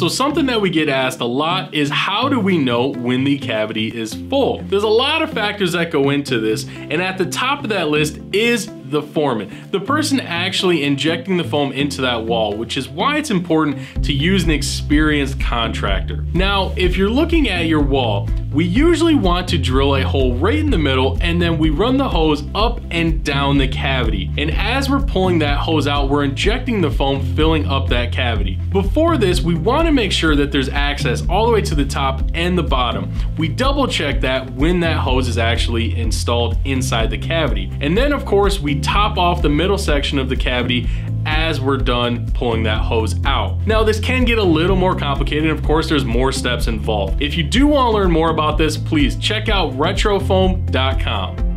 So something that we get asked a lot is, how do we know when the cavity is full? There's a lot of factors that go into this, and at the top of that list is the foreman, the person actually injecting the foam into that wall, which is why it's important to use an experienced contractor. Now, if you're looking at your wall, we usually want to drill a hole right in the middle, and then we run the hose up and down the cavity. And as we're pulling that hose out, we're injecting the foam, filling up that cavity. Before this, we want to make sure that there's access all the way to the top and the bottom. We double check that when that hose is actually installed inside the cavity. And then of course, we top off the middle section of the cavity as we're done pulling that hose out. Now, this can get a little more complicated, and of course there's more steps involved. If you do want to learn more about this, please check out retrofloam.com.